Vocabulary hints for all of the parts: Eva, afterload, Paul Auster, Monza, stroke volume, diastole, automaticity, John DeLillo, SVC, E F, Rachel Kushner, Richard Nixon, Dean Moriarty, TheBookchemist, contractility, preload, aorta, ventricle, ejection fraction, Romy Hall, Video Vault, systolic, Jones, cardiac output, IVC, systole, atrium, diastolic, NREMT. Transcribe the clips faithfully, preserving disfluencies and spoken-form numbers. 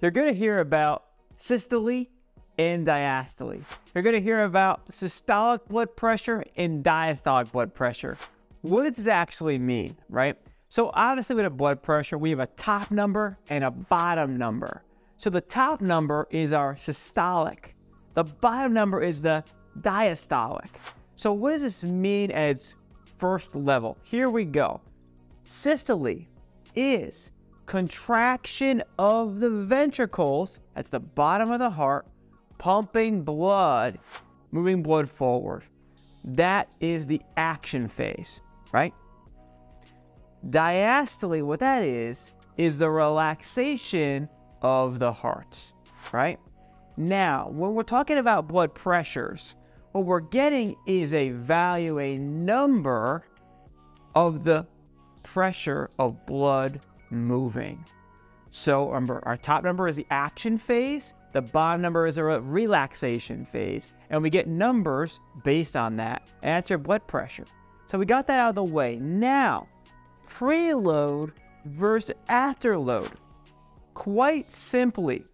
You're going to hear about systole and diastole. You're going to hear about systolic blood pressure and diastolic blood pressure. What does this actually mean, right? So obviously with a blood pressure, we have a top number and a bottom number. So the top number is our systolic. The bottom number is the diastolic. So what does this mean at its first level? Here we go. Systole is contraction of the ventricles, that's the bottom of the heart, pumping blood, moving blood forward. That is the action phase, right? Diastole, what that is, is the relaxation of the heart, right? Now, when we're talking about blood pressures, what we're getting is a value, a number of the pressure of blood moving. So remember, our top number is the action phase, the bottom number is a relaxation phase, and we get numbers based on that, and that's your blood pressure. So we got that out of the way. Now, preload versus afterload. Quite simply,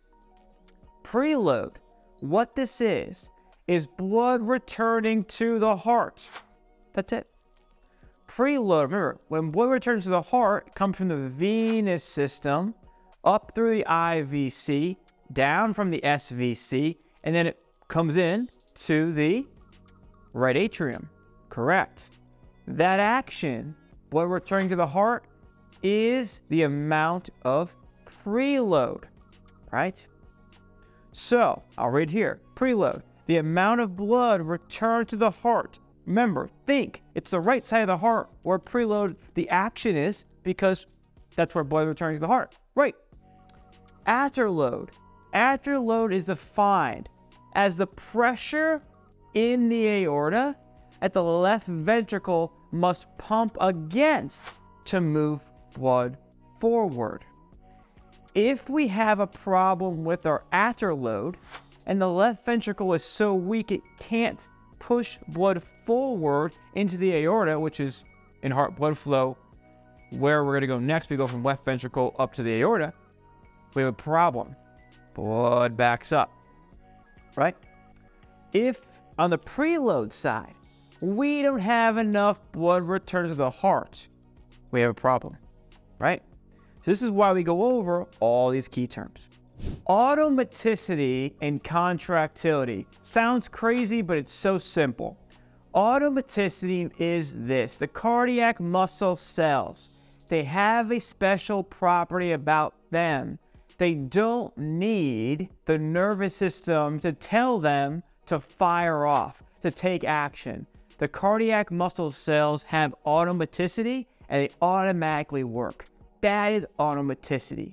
preload, what this is, is blood returning to the heart. That's it. Preload, remember, when blood returns to the heart, it comes from the venous system, up through the I V C, down from the S V C, and then it comes in to the right atrium. Correct. That action, blood returning to the heart, is the amount of preload, right? So, I'll read here, preload, the amount of blood returned to the heart. Remember, think, it's the right side of the heart where preload, the action is, because that's where blood returns to the heart, right? Afterload, afterload is defined as the pressure in the aorta at the left ventricle must pump against to move blood forward. If we have a problem with our afterload and the left ventricle is so weak it can't push blood forward into the aorta, which is in heart blood flow, where we're going to go next, we go from left ventricle up to the aorta, we have a problem. Blood backs up, right? If on the preload side, we don't have enough blood return to the heart, we have a problem, right? This is why we go over all these key terms. Automaticity and contractility. Sounds crazy, but it's so simple. Automaticity is this. The cardiac muscle cells, they have a special property about them. They don't need the nervous system to tell them to fire off, to take action. The cardiac muscle cells have automaticity and they automatically work. That is automaticity.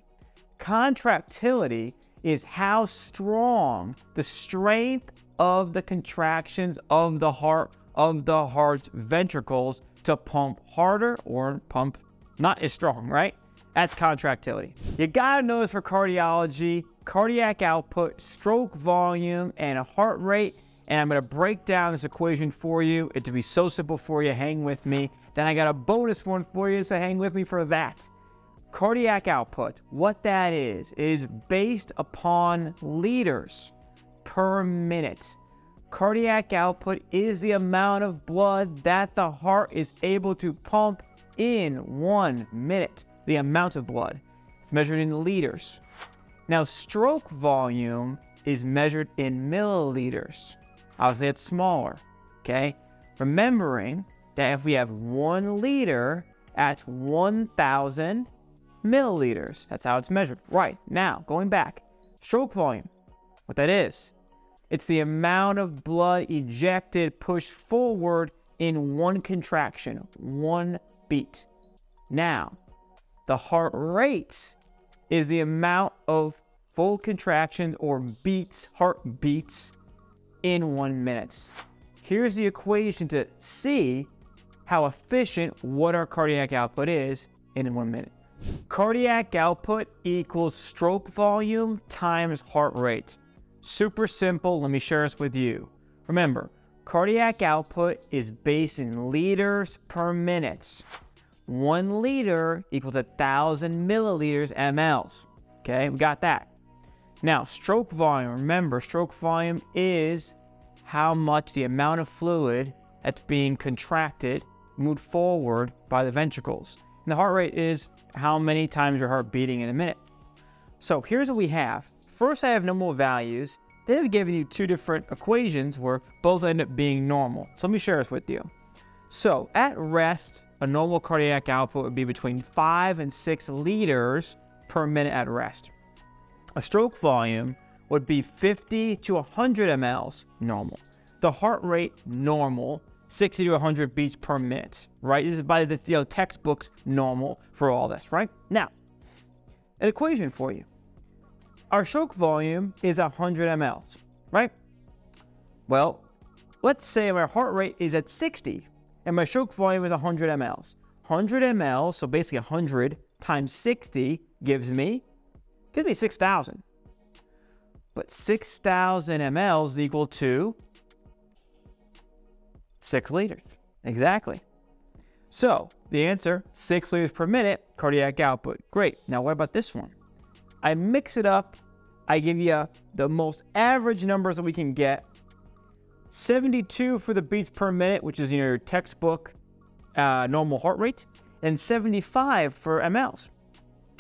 Contractility is how strong the strength of the contractions of the heart, of the heart's ventricles to pump harder or pump not as strong, right? That's contractility. You gotta know this for cardiology, cardiac output, stroke volume, and a heart rate. And I'm gonna break down this equation for you. It to be so simple for you, hang with me. Then I got a bonus one for you, so hang with me for that. Cardiac output, what that is, is based upon liters per minute. Cardiac output is the amount of blood that the heart is able to pump in one minute, the amount of blood. It's measured in liters. Now, stroke volume is measured in milliliters. Obviously, it's smaller, okay? Remembering that if we have one liter, that's one thousand milliliters. That's how it's measured. Right, now, going back, stroke volume, what that is, it's the amount of blood ejected, pushed forward in one contraction, one beat. Now, the heart rate is the amount of full contractions or beats, heartbeats in one minute. Here's the equation to see how efficient what our cardiac output is in one minute. Cardiac output equals stroke volume times heart rate. Super simple, let me share this with you. Remember, cardiac output is based in liters per minute. One liter equals a thousand milliliters M Ls. Okay, we got that. Now, stroke volume, remember, stroke volume is how much the amount of fluid that's being contracted moved forward by the ventricles. And the heart rate is how many times your heart beating in a minute. So here's what we have. First, I have normal values. Then I've given you two different equations where both end up being normal. So let me share this with you. So at rest, a normal cardiac output would be between five and six liters per minute at rest. A stroke volume would be fifty to one hundred milliliters normal. The heart rate normal, sixty to one hundred beats per minute, right? This is by the you know, textbooks normal for all this, right? Now, an equation for you. Our stroke volume is one hundred milliliters, right? Well, let's say my heart rate is at sixty and my stroke volume is one hundred milliliters. one hundred milliliters, so basically one hundred times sixty gives me, gives me six thousand. But six thousand milliliters is equal to six liters, exactly. So the answer, six liters per minute, cardiac output, great. Now what about this one? I mix it up, I give you the most average numbers that we can get. seventy-two for the beats per minute, which is you know, your textbook uh, normal heart rate, and seventy-five for milliliters.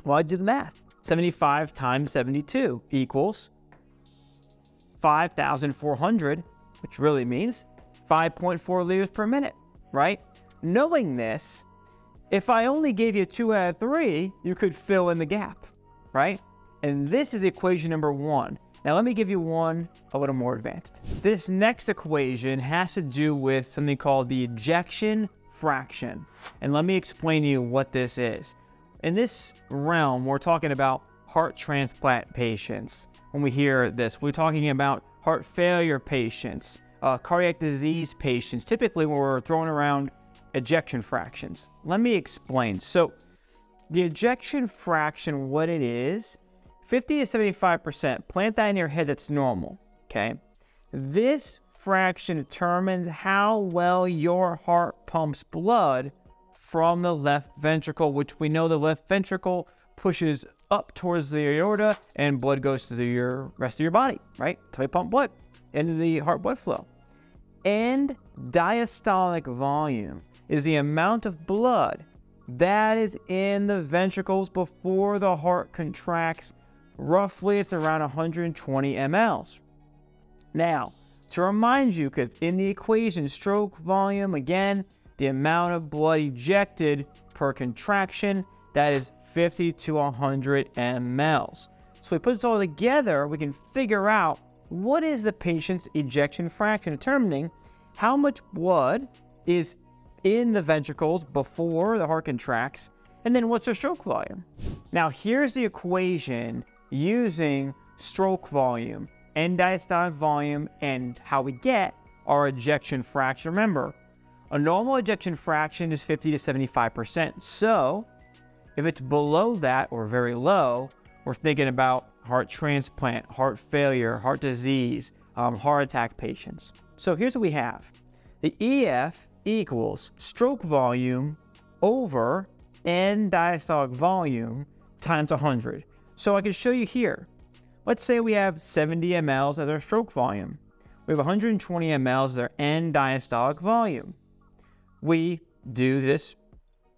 Well, I did the math. seventy-five times seventy-two equals five thousand four hundred, which really means five point four liters per minute, right? Knowing this, if I only gave you two out of three, you could fill in the gap, right? And this is equation number one. Now let me give you one a little more advanced. This next equation has to do with something called the ejection fraction. And let me explain to you what this is. In this realm, we're talking about heart transplant patients. When we hear this, we're talking about heart failure patients, Uh, cardiac disease patients, typically when we're throwing around ejection fractions. Let me explain. So the ejection fraction, what it is, fifty to seventy-five percent, plant that in your head, that's normal, okay? This fraction determines how well your heart pumps blood from the left ventricle, which we know the left ventricle pushes up towards the aorta and blood goes to the your, rest of your body, right? So we pump blood into the heart blood flow. And diastolic volume is the amount of blood that is in the ventricles before the heart contracts. Roughly, it's around one hundred twenty milliliters. Now, to remind you, because in the equation, stroke volume, again, the amount of blood ejected per contraction, that is fifty to one hundred milliliters. So we put this all together, we can figure out what is the patient's ejection fraction, determining how much blood is in the ventricles before the heart contracts, and then what's their stroke volume. Now here's the equation using stroke volume and diastolic volume and how we get our ejection fraction. Remember, a normal ejection fraction is fifty to seventy-five percent. So if it's below that or very low, we're thinking about heart transplant, heart failure, heart disease, um, heart attack patients. So here's what we have. The E F equals stroke volume over end diastolic volume times one hundred. So I can show you here. Let's say we have seventy milliliters as our stroke volume. We have one hundred twenty milliliters as our end diastolic volume. We do this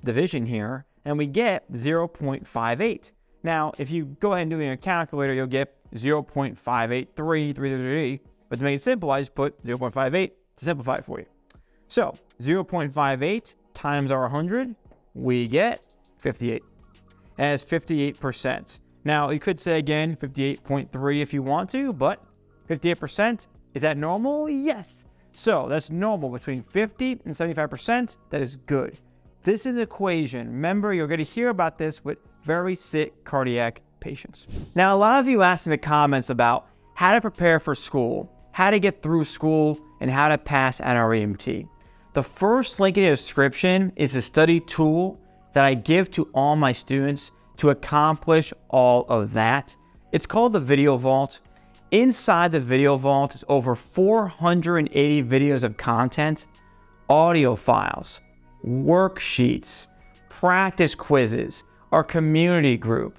division here and we get zero point five eight. Now, if you go ahead and do it in your calculator, you'll get zero point five eight three three three three. But to make it simple, I just put zero point five eight to simplify it for you. So zero point five eight times our one hundred, we get fifty-eight. As fifty-eight percent. Now, you could say again fifty-eight point three if you want to, but fifty-eight percent, is that normal? Yes. So that's normal between fifty and seventy-five percent. That is good. This is an equation. Remember, you're going to hear about this with very sick cardiac patients. Now, a lot of you asked in the comments about how to prepare for school, how to get through school, and how to pass N R E M T. The first link in the description is a study tool that I give to all my students to accomplish all of that. It's called the Video Vault. Inside the Video Vault is over four hundred eighty videos of content, audio files, worksheets, practice quizzes, our community group,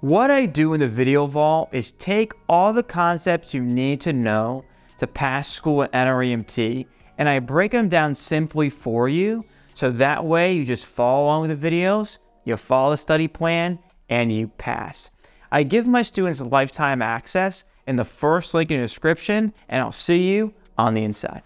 What I do in the Video Vault is take all the concepts you need to know to pass school at N R E M T, and I break them down simply for you, so that way you just follow along with the videos, you follow the study plan, and you pass. I give my students lifetime access in the first link in the description, and I'll see you on the inside.